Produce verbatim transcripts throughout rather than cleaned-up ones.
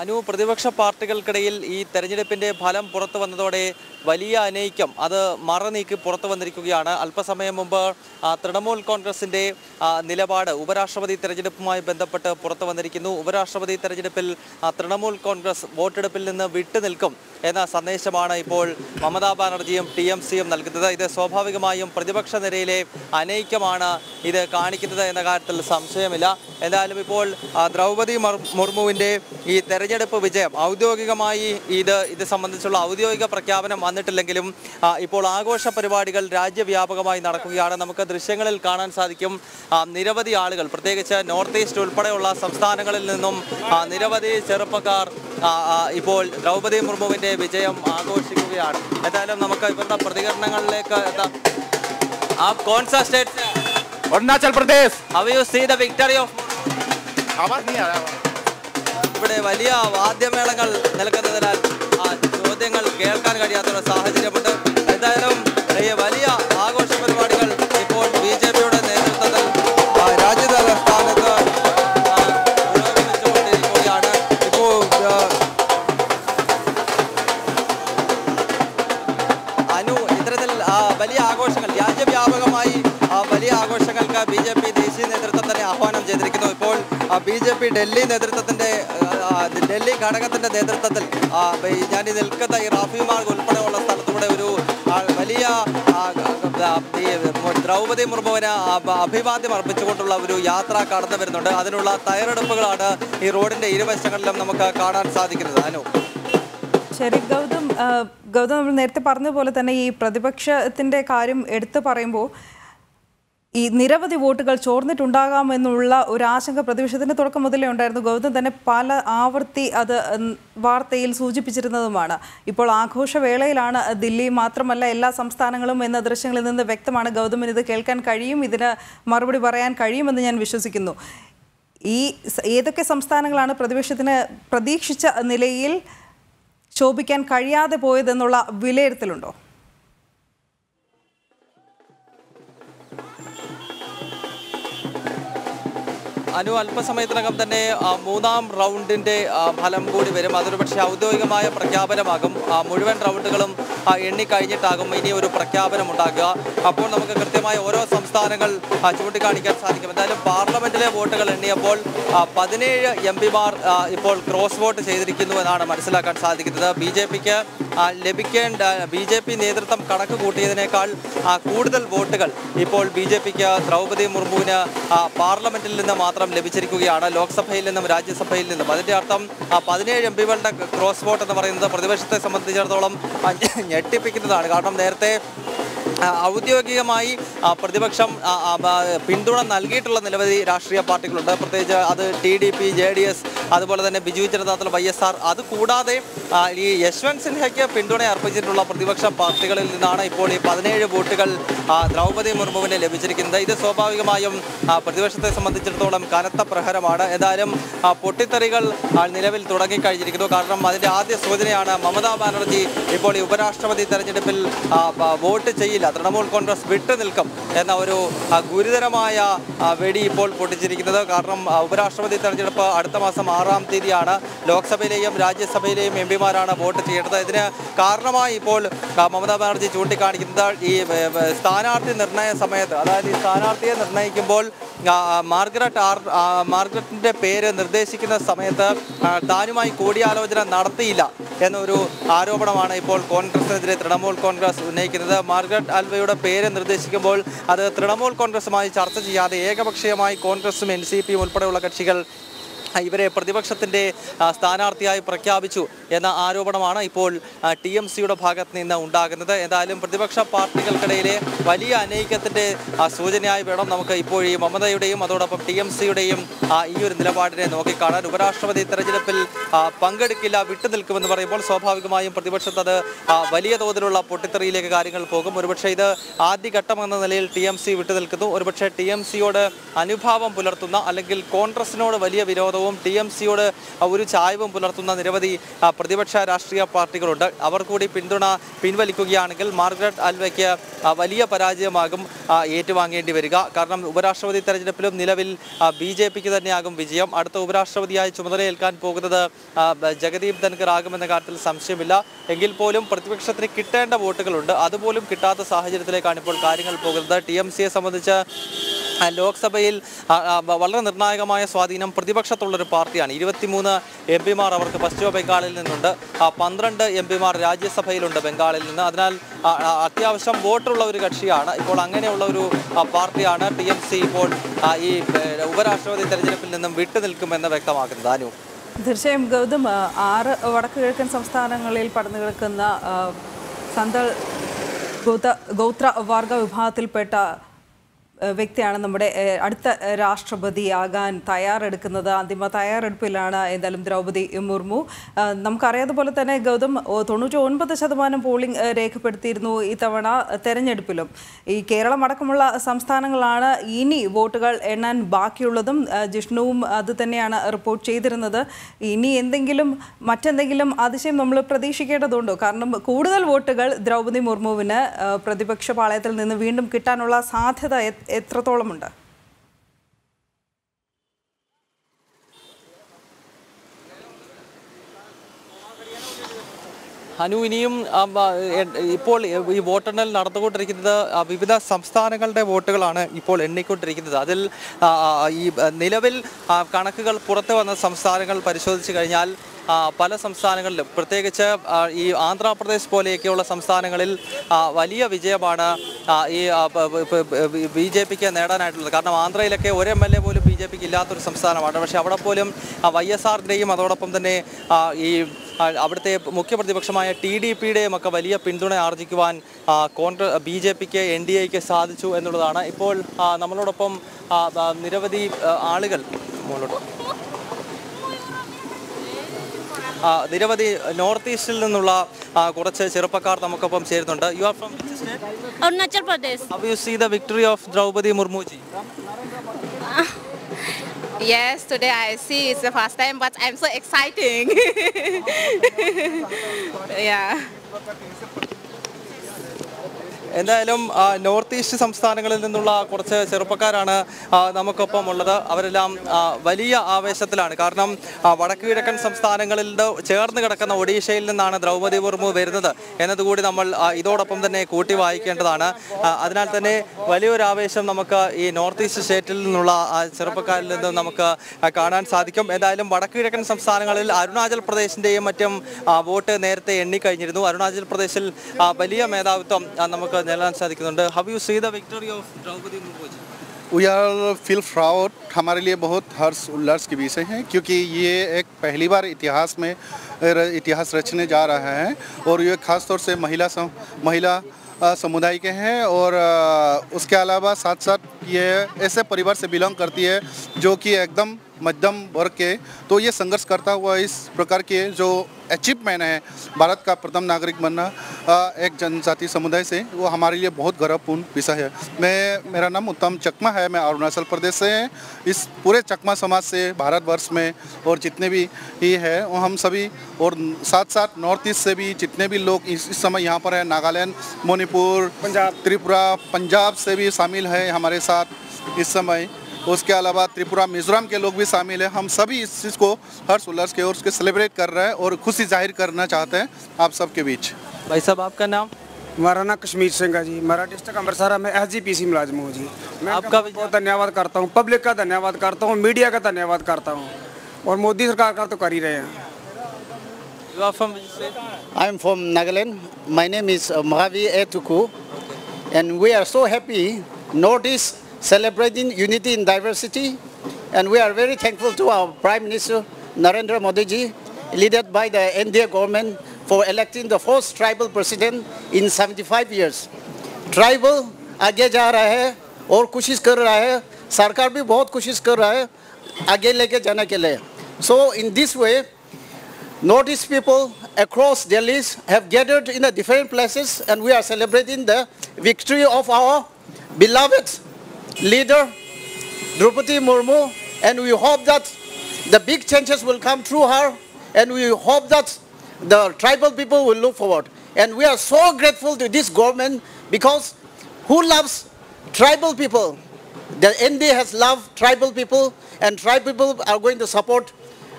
അനു, പ്രതിപക്ഷ പാർട്ടികൾക്കിടയിൽ ഈ തെരഞ്ഞെടുപ്പിന്റെ ഫലം പുറത്തു വന്നതോടെ വലിയ അനൈക്യം അത് മറനീക്കി പുറത്തു വന്നിരിക്കുകയാണ്. അല്പസമയം മുമ്പ് തൃണമൂൽ കോൺഗ്രസിന്റെ നിലപാട് ഉപരാഷ്ട്രപതി തെരഞ്ഞെടുപ്പുമായി ബന്ധപ്പെട്ട് പുറത്തു വന്നിരിക്കുന്നു. ഉപരാഷ്ട്രപതി തെരഞ്ഞെടുപ്പിൽ തൃണമൂൽ കോൺഗ്രസ് വോട്ടെടുപ്പിൽ നിന്ന് വിട്ടുനിൽക്കും എന്ന സന്ദേശമാണ് ഇപ്പോൾ മമതാ ബാനർജിയും ടി എം സിയും നൽകുന്നത്. ഇത് സ്വാഭാവികമായും പ്രതിപക്ഷ നിരയിലെ അനൈക്യമാണ് ഇത് കാണിക്കുന്നത് എന്ന കാര്യത്തിൽ സംശയമില്ല. എന്തായാലും ഇപ്പോൾ ദ്രൗപദി മുർമുവിന്റെ ഈ തെരഞ്ഞെടുപ്പ് വിജയം ഔദ്യോഗികമായി ഇത് ഇത് സംബന്ധിച്ചുള്ള ഔദ്യോഗിക പ്രഖ്യാപനം വന്നിട്ടില്ലെങ്കിലും ഇപ്പോൾ ആഘോഷ പരിപാടികൾ രാജ്യവ്യാപകമായി നടക്കുകയാണ്. നമുക്ക് ദൃശ്യങ്ങളിൽ കാണാൻ സാധിക്കും നിരവധി ആളുകൾ, പ്രത്യേകിച്ച് നോർത്ത് ഈസ്റ്റ് ഉൾപ്പെടെയുള്ള സംസ്ഥാനങ്ങളിൽ നിന്നും നിരവധി ചെറുപ്പക്കാർ ഇപ്പോൾ ദ്രൗപദി മുർമുവിൻ്റെ വിജയം ആഘോഷിക്കുകയാണ്. എന്തായാലും നമുക്ക് ഇവരുടെ പ്രതികരണങ്ങളിലേക്ക് എത്താം. Arunachal Pradesh, how you see the victory of आवाज नहीं आ रहा है. ഇവിടെ വലിയ വാദ്യമേളങ്ങൾ നിലക്കുന്നതിനാൽ ചോദ്യങ്ങൾ കേൾക്കാൻ കഴിയാത്തൊരു സാഹചര്യമുണ്ട്. എന്തായാലും ഈ വലിയ ആഘോഷ പരിപാടികൾ ഇപ്പോൾ ബി ജെ പിയുടെ നേതൃത്വത്തിൽ രാജ്യതലസ്ഥാനത്ത് പുരോഗമിച്ചുകൊണ്ടിരിക്കുകയാണ്. ഇപ്പോൾ അനു, ഇത്തരത്തിൽ വലിയ ആഘോഷങ്ങൾ രാജ്യവ്യാപകമായി വലിയ ആഘോഷങ്ങൾക്ക് ബി ജെ പി ദേശീയ നേതൃത്വം തന്നെ ആഹ്വാനം ചെയ്തിരിക്കുന്നു. ഇപ്പോൾ ബി ജെ പി ഡൽഹി നേതൃത്വത്തിൻ്റെ ഡൽഹി ഘടകത്തിൻ്റെ നേതൃത്വത്തിൽ ഞാൻ ഈ നിൽക്കുന്ന ഈ റാഫി മാർഗ് ഉൾപ്പെടെയുള്ള സ്ഥലത്തൂടെ ഒരു വലിയ ദ്രൗപദി മുർമുവിന് അഭിവാദ്യം അർപ്പിച്ചുകൊണ്ടുള്ള ഒരു യാത്ര കടന്നു വരുന്നുണ്ട്. അതിനുള്ള തയ്യാറെടുപ്പുകളാണ് ഈ റോഡിൻ്റെ ഇരുവശങ്ങളിലും നമുക്ക് കാണാൻ സാധിക്കുന്നത്. അനു ശരി, ഗൗതം ഗൗതം നമ്മൾ നേരത്തെ പറഞ്ഞതുപോലെ തന്നെ ഈ പ്രതിപക്ഷത്തിൻ്റെ കാര്യം എടുത്തു പറയുമ്പോൾ ഈ നിരവധി വോട്ടുകൾ ചോർന്നിട്ടുണ്ടാകാമെന്നുള്ള ഒരു ആശങ്ക പ്രതിപക്ഷത്തിൻ്റെ തുടക്കം മുതലേ ഉണ്ടായിരുന്നു. ഗൗതം തന്നെ പല ആവർത്തി അത് വാർത്തയിൽ സൂചിപ്പിച്ചിരുന്നതുമാണ്. ഇപ്പോൾ ആഘോഷവേളയിലാണ് ദില്ലി മാത്രമല്ല എല്ലാ സംസ്ഥാനങ്ങളും എന്ന ദൃശ്യങ്ങളിൽ നിന്ന് വ്യക്തമാണ്. ഗൗതമിന് ഇത് കേൾക്കാൻ കഴിയും, ഇതിന് മറുപടി പറയാൻ കഴിയുമെന്ന് ഞാൻ വിശ്വസിക്കുന്നു. ഈ ഏതൊക്കെ സംസ്ഥാനങ്ങളാണ് പ്രതിപക്ഷത്തിന് പ്രതീക്ഷിച്ച നിലയിൽ ശോഭിക്കാൻ കഴിയാതെ പോയതെന്നുള്ള വിലയിരുത്തലുണ്ടോ? അനു, അല്പസമയത്തിനകം തന്നെ മൂന്നാം റൗണ്ടിൻ്റെ ഫലം കൂടി വരും. അതൊരു പക്ഷേ ഔദ്യോഗികമായ പ്രഖ്യാപനമാകും. മുഴുവൻ റൗണ്ടുകളും എണ്ണിക്കഴിഞ്ഞിട്ടാകും ഇനി ഒരു പ്രഖ്യാപനം ഉണ്ടാക്കുക. അപ്പോൾ നമുക്ക് കൃത്യമായ ഓരോ സംസ്ഥാനങ്ങൾ ചൂണ്ടിക്കാണിക്കാൻ സാധിക്കും. എന്തായാലും പാർലമെൻറ്റിലെ വോട്ടുകൾ എണ്ണിയപ്പോൾ പതിനേഴ് എം പിമാർ ഇപ്പോൾ ക്രോസ് വോട്ട് ചെയ്തിരിക്കുന്നു എന്നാണ് മനസ്സിലാക്കാൻ സാധിക്കുന്നത്. ബി ജെ പിക്ക് ലഭിക്കേണ്ട ബി ജെ പി നേതൃത്വം കണക്ക് കൂട്ടിയതിനേക്കാൾ കൂടുതൽ വോട്ടുകൾ ഇപ്പോൾ ബി ജെ പിക്ക് ദ്രൗപദി മുർമുവിന് പാർലമെൻറ്റിൽ നിന്ന് മാത്രം ലഭിച്ചിരിക്കുകയാണ്, ലോക്സഭയിൽ നിന്നും രാജ്യസഭയിൽ നിന്നും. അതിൻ്റെ അർത്ഥം പതിനേഴ് എം പികളുടെ ക്രോസ് വോട്ട് എന്ന് പറയുന്നത് പ്രതിപക്ഷത്തെ സംബന്ധിച്ചിടത്തോളം ഞെട്ടിപ്പിക്കുന്നതാണ്. കാരണം നേരത്തെ ഔദ്യോഗികമായി പ്രതിപക്ഷം പിന്തുണ നൽകിയിട്ടുള്ള നിരവധി രാഷ്ട്രീയ പാർട്ടികളുണ്ട്. പ്രത്യേകിച്ച് അത് T D P, J D S, അതുപോലെ തന്നെ Biju Janata Dal, Y S R. അതുകൂടാതെ ഈ യശ്വന്ത് സിൻഹയ്ക്ക് പിന്തുണ അർപ്പിച്ചിട്ടുള്ള പ്രതിപക്ഷ പാർട്ടികളിൽ നിന്നാണ് ഇപ്പോൾ ഈ പതിനേഴ് വോട്ടുകൾ ദ്രൗപദി മുർമുവിന് ലഭിച്ചിരിക്കുന്നത്. ഇത് സ്വാഭാവികമായും പ്രതിപക്ഷത്തെ സംബന്ധിച്ചിടത്തോളം കനത്ത പ്രഹരമാണ്. ഏതായാലും പൊട്ടിത്തെറികൾ നിലവിൽ തുടങ്ങിക്കഴിഞ്ഞിരിക്കുന്നു. കാരണം അതിൻ്റെ ആദ്യ സൂചനയാണ് മമതാ ബാനർജി ഇപ്പോൾ ഈ ഉപരാഷ്ട്രപതി തെരഞ്ഞെടുപ്പിൽ വോട്ട് ചെയ്യില്ല, തൃണമൂൽ കോൺഗ്രസ് വിട്ടു നിൽക്കും എന്ന ഒരു ഗുരുതരമായ വെടി ഇപ്പോൾ പൊട്ടിച്ചിരിക്കുന്നത്. കാരണം ഉപരാഷ്ട്രപതി തെരഞ്ഞെടുപ്പ് അടുത്ത മാസം ആറാം തീയതിയാണ്. ലോക്സഭയിലെയും രാജ്യസഭയിലെയും എം പിമാരാണ് വോട്ട് ചെയ്യേണ്ടത്. ഇതിന് കാരണമായി ഇപ്പോൾ മമതാ ബാനർജി ചൂണ്ടിക്കാണിക്കുന്നത് ഈ സ്ഥാനാർത്ഥി നിർണയ സമയത്ത്, അതായത് ഈ സ്ഥാനാർത്ഥിയെ നിർണയിക്കുമ്പോൾ മാർഗരറ്റ് ആർ മാർഗരറ്റിൻ്റെ പേര് നിർദ്ദേശിക്കുന്ന സമയത്ത് താനുമായി കൂടിയാലോചന നടത്തിയില്ല എന്നൊരു ആരോപണമാണ് ഇപ്പോൾ കോൺഗ്രസിനെതിരെ തൃണമൂൽ കോൺഗ്രസ് ഉന്നയിക്കുന്നത്. മാർഗരറ്റ് ആൽവയുടെ പേര് നിർദ്ദേശിക്കുമ്പോൾ അത് തൃണമൂൽ കോൺഗ്രസുമായി ചർച്ച ചെയ്യാതെ ഏകപക്ഷീയമായി കോൺഗ്രസും എൻ സി പിയും ഉൾപ്പെടെയുള്ള കക്ഷികൾ ഇവരെ പ്രതിപക്ഷത്തിൻ്റെ സ്ഥാനാർത്ഥിയായി പ്രഖ്യാപിച്ചു എന്ന ആരോപണമാണ് ഇപ്പോൾ ടി എം സിയുടെ ഭാഗത്ത് നിന്ന് ഉണ്ടാകുന്നത്. എന്തായാലും പ്രതിപക്ഷ പാർട്ടികൾക്കിടയിലെ വലിയ അനൈക്യത്തിൻ്റെ സൂചനയായി വേണം നമുക്ക് ഇപ്പോൾ ഈ മമതയുടെയും അതോടൊപ്പം ടി എം സിയുടെയും ഈ ഒരു നിലപാടിനെ നോക്കിക്കാണാൻ. ഉപരാഷ്ട്രപതി തെരഞ്ഞെടുപ്പിൽ പങ്കെടുക്കില്ല, വിട്ടുനിൽക്കുമെന്ന് പറയുമ്പോൾ സ്വാഭാവികമായും പ്രതിപക്ഷത്ത് അത് വലിയ തോതിലുള്ള പൊട്ടിത്തെറിയിലേക്ക് കാര്യങ്ങൾ പോകും. ഒരുപക്ഷെ ഇത് ആദ്യഘട്ടം എന്ന നിലയിൽ ടി എം സി വിട്ടുനിൽക്കുന്നു. ഒരുപക്ഷെ ടി എം സിയോട് അനുഭാവം പുലർത്തുന്ന അല്ലെങ്കിൽ കോൺഗ്രസിനോട് വലിയ വിരോധവും Partyum, T M C or Avuru Chaivam Pulatuna, Revadi, Pradivasha Rastria Party Road, Avakudi Pinduna, Pinval Kugianakal, Margaret Alvekia, Avalia Paraja Magum, Yetavang Diveriga, Karnam Uberasha with the Tarajapilum, Nilavil, B J P Niagam Vijayam, Artha Uberasha with the Chumare Elkan Pogada, Jagadip, then Karagam and the Kartal Samshivilla, Engil Polium, Prathikshatri Kitta and the Votakalunda, other Polium Kita, the Sahaja Kanipol Karingal Pogada, T M C Samadha. Lok Sabail, Valan Nagamaya Swadinam, Pradipaksa Toler Party, and Irivatimuna, Embimar, our Pascho Bengal and Nunda, Pandranda, Embimar Raja Sabail under Bengal and Nadal, Atia, some voter Lorigachiana, Ipolangan Luru, Partiana, T M C, Port, Uberasho, the Telegraph and the Vitalkum and the Vekamak and Danu. The same Gautam are Varakan Samstan and Lil Padnakana Sandal Gotra Varga Vhatil Peta. വ്യക്തിയാണ് നമ്മുടെ അടുത്ത രാഷ്ട്രപതിയാകാൻ തയ്യാറെടുക്കുന്നത് അന്തിമ തയ്യാറെടുപ്പിലാണ് എന്തായാലും ദ്രൗപദി മുർമു നമുക്കറിയാത്തതുപോലെ തന്നെ ഗൗതം തൊണ്ണൂറ്റി ഒൻപത് ശതമാനം പോളിംഗ് രേഖപ്പെടുത്തിയിരുന്നു ഈ തവണ തെരഞ്ഞെടുപ്പിലും ഈ കേരളം അടക്കമുള്ള സംസ്ഥാനങ്ങളാണ് ഇനി വോട്ടുകൾ എണ്ണാൻ ബാക്കിയുള്ളതും ജിഷ്ണുവും അത് തന്നെയാണ് റിപ്പോർട്ട് ചെയ്തിരുന്നത് ഇനി എന്തെങ്കിലും മറ്റെന്തെങ്കിലും അതിശയം നമ്മൾ പ്രതീക്ഷിക്കേണ്ടതുണ്ടോ കാരണം കൂടുതൽ വോട്ടുകൾ ദ്രൗപദി മുർമുവിന് പ്രതിപക്ഷ പാളയത്തിൽ നിന്ന് വീണ്ടും കിട്ടാനുള്ള സാധ്യത എത്രത്തോളം ഉണ്ട് Hanuinium, Ipol, we voted Nartho trick the Vivida Samstanagal, the Votagalana, Ipol Endico trick the Adil Nilavil, Kanakal Purta, and the Samstanagal Parishol Chiganal. പല സംസ്ഥാനങ്ങളിലും പ്രത്യേകിച്ച് ഈ ആന്ധ്രാപ്രദേശ് പോലെയൊക്കെയുള്ള സംസ്ഥാനങ്ങളിൽ വലിയ വിജയമാണ് ഈ ബിജെപിക്ക് നേടാനായിട്ടുള്ളത് കാരണം ആന്ധ്രയിലൊക്കെ ഒരു എം എൽ എ പോലും ബിജെപിക്ക് ഇല്ലാത്ത ഒരു സംസ്ഥാനമാണ് പക്ഷേ അവിടെ പോലും വൈ എസ് ആർ യുടെയും അതോടൊപ്പം തന്നെ ഈ അവിടുത്തെ മുഖ്യ പ്രതിപക്ഷമായ ടി ഡി പിയുടെയും ഒക്കെ വലിയ പിന്തുണ ആർജിക്കുവാൻ കോൺഗ്രസ് ബിജെപിക്ക് എൻ ഡി എക്ക് സാധിച്ചു എന്നുള്ളതാണ് ഇപ്പോൾ നമ്മളോടൊപ്പം നിരവധി ആളുകൾ Uh, Diravadi, North East Nula, Koracha, Serapakar, Tamakapam, Sertunda. You are from which state? Arunachal Pradesh. Have you seen the victory of Draupadi Murmuji? Uh, yes, today I see. It's the first time, but I'm so exciting. Yeah. In the Northeast, some Stanangal in Nula, Korsa, Seropakarana, Namakapa Mulada, Avalam, Valia, Avesatlan, Karnam, Vadakirakan, some Stanangal, Chernakana, Odisha, and Nana, Draupadi Murmu, Verda, and the good Namal, Idot upon the neck, Uti, Vaikandana, Adanatane, Value Avesam Namaka, in Northeast Settle Nula, Serapakal, Namaka, Akana, Sadikam, and Ilam, Vadakirakan, some Stanangal, Arunachal Pradesh, Dematum, Voter, Nerte, Nika, Arunachal Pradesh, Valia Medatum, Namaka. Have you seen the victory of Draupadi Murmu? We are feel proud. हमारे लिए बहुत हर्ष उल्लास की विषय है क्योंकि ये एक पहली बार इतिहास में इतिहास रचने जा रहा है और ये खास तौर से महिला सम, महिला समुदाय के हैं और उसके अलावा साथ साथ ये ऐसे परिवार से बिलोंग करती है जो कि एकदम मध्यम वर्ग के तो ये संघर्ष करता हुआ इस प्रकार के जो अचीवमेंट है भारत का प्रथम नागरिक बनना एक जनजाति समुदाय से वो हमारे लिए बहुत गौरवपूर्ण विषय है मैं मेरा नाम उत्तम चकमा है मैं अरुणाचल प्रदेश से इस पूरे चकमा समाज से भारतवर्ष में और जितने भी ही है वो हम सभी और साथ साथ नॉर्थ ईस्ट से भी जितने भी लोग इस, इस समय यहाँ पर हैं नागालैंड मणिपुर पंजाब त्रिपुरा पंजाब से भी शामिल है हमारे साथ इस समय उसके अलावा त्रिपुरा मिजोरम के लोग भी शामिल है हम सभी इस चीज़ को हर्ष उल्लास के और उसके सेलिब्रेट कर रहे हैं और खुशी जाहिर करना चाहते हैं आप सबके बीच भाई साहब आपका नाम मराना कश्मीर सिंह है जी मराठा डिस्ट्रिक्ट अमृतसर में एस जी पी सी मुलाजिम हूँ जी मैं आपका बहुत धन्यवाद करता हूँ पब्लिक का धन्यवाद करता हूँ मीडिया का धन्यवाद करता हूँ और मोदी सरकार का तो कर ही रहे हैं I am from Nagaland my name is Mahavi Etuku and we are so happy north east celebrating unity in diversity and we are very thankful to our Prime Minister Narendra Modi ji, led by the N D A government for electing the first tribal president in seventy-five years. Tribal आगे जा रहा है और कोशिश कर रहा है सरकार भी बहुत कोशिश कर रहा है आगे लेके जाने के लिए. So in this way, North East people across Delhi have gathered in the different places and we are celebrating the victory of our beloved leader Droupadi Murmu and we hope that the big changes will come through her, and we hope that the tribal people will look forward. And we are so grateful to this government, because who loves tribal people? The N D A has loved tribal people, and tribal people are going to support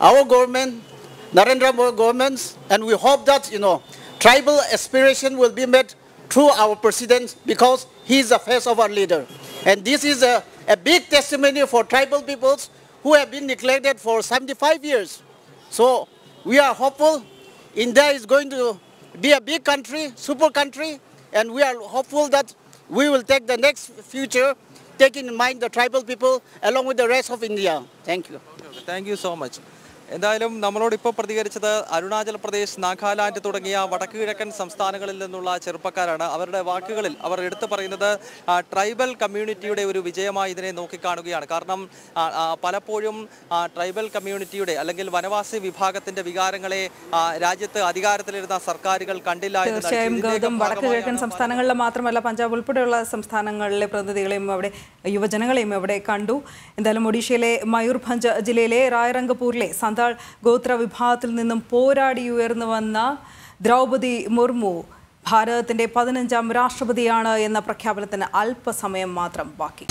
our government, Narendra Modi governments, and we hope that, you know, tribal aspiration will be met through our president, because he is the face of our leader. And this is a, a big testimony for tribal peoples who have been neglected for seventy-five years. So we are hopeful. India is going to be a big country, super country, and we are hopeful that we will take the next future, taking in mind the tribal people along with the rest of India. Thank you. Okay, thank you so much. എന്തായാലും നമ്മളോട് ഇപ്പോൾ പ്രതികരിച്ചത് അരുണാചൽ പ്രദേശ്, നാഗാലാൻഡ് തുടങ്ങിയ വടക്കുകിഴക്കൻ സംസ്ഥാനങ്ങളിൽ നിന്നുള്ള ചെറുപ്പക്കാരാണ്. അവരുടെ വാക്കുകളിൽ അവർ എടുത്തു പറയുന്നത് ട്രൈബൽ കമ്മ്യൂണിറ്റിയുടെ ഒരു വിജയമായി ഇതിനെ നോക്കിക്കാണുകയാണ്. കാരണം പലപ്പോഴും ട്രൈബൽ കമ്മ്യൂണിറ്റിയുടെ അല്ലെങ്കിൽ വനവാസി വിഭാഗത്തിന്റെ വികാരങ്ങളെ രാജ്യത്ത് അധികാരത്തിലിരുന്ന സർക്കാരുകൾ കണ്ടില്ല എന്ന്. തീർച്ചയായും ഗൗതം, വടക്കുകിഴക്കൻ സംസ്ഥാനങ്ങളിലെ മാത്രമല്ല പഞ്ചാബ് ഉൾപ്പെടെയുള്ള സംസ്ഥാനങ്ങളിലെ പ്രതിനിധികളെയും അവിടെ യുവജനങ്ങളെയും അവിടെ കണ്ടു. എന്തായാലും ഒഡീഷയിലെ മയൂർഭഞ്ച് ജില്ലയിലെ റായ്രംഗപൂരിലെ താൾ ഗോത്ര വിഭാഗത്തിൽ നിന്നും പോരാടി ഉയർന്നു വന്ന ദ്രൗപദി മുർമു ഭാരതത്തിൻ്റെ പതിനഞ്ചാം രാഷ്ട്രപതിയാണ് എന്ന പ്രഖ്യാപനത്തിന് അല്പസമയം മാത്രം ബാക്കി.